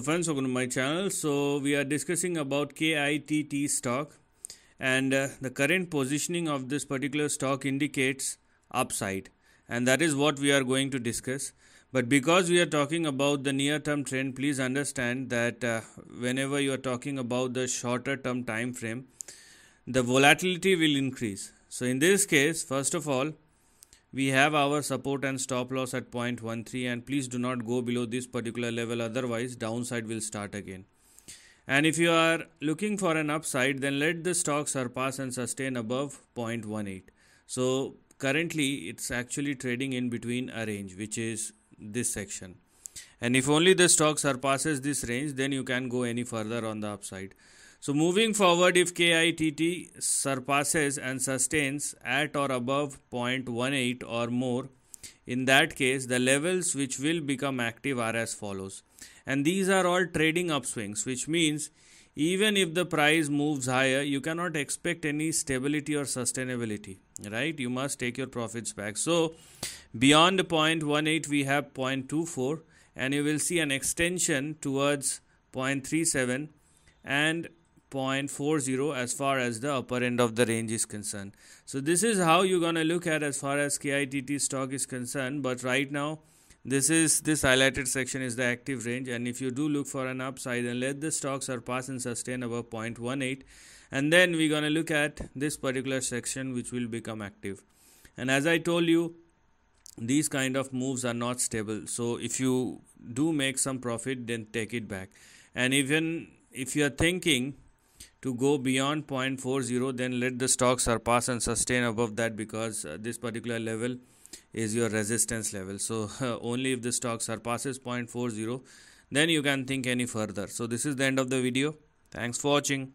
friends, welcome to my channel. So we are discussing about KITT stock, and the current positioning of this particular stock indicates upside, and that is what we are going to discuss. But because we are talking about the near term trend, please understand that whenever you are talking about the shorter term time frame, the volatility will increase. So in this case, first of all, we have our support and stop loss at 0.13, and please do not go below this particular level, otherwise downside will start again. And if you are looking for an upside, then let the stock surpass and sustain above 0.18. So currently it's actually trading in between a range, which is this section. And if only the stock surpasses this range, then you can go any further on the upside. So moving forward, if KITT surpasses and sustains at or above 0.18 or more, in that case, the levels which will become active are as follows. And these are all trading upswings, which means even if the price moves higher, you cannot expect any stability or sustainability, right? You must take your profits back. So beyond 0.18, we have 0.24, and you will see an extension towards 0.37 and 0.40 as far as the upper end of the range is concerned. So this is how you're going to look at as far as KITT stock is concerned. But right now, this highlighted section is the active range, and if you do look for an upside, then let the stock surpass and sustain above 0.18, and then we're going to look at this particular section which will become active. And as I told you, these kind of moves are not stable, so if you do make some profit, then take it back. And even if you are thinking to go beyond 0.40, then let the stock surpass and sustain above that, because this particular level is your resistance level. So only if the stock surpasses 0.40, then you can think any further. So this is the end of the video. Thanks for watching.